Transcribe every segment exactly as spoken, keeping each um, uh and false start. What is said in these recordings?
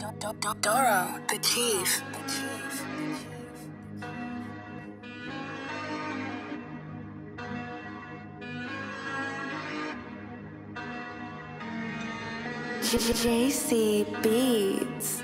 Doro, the chief. The chief. Jaycee Beats.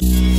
Yeah.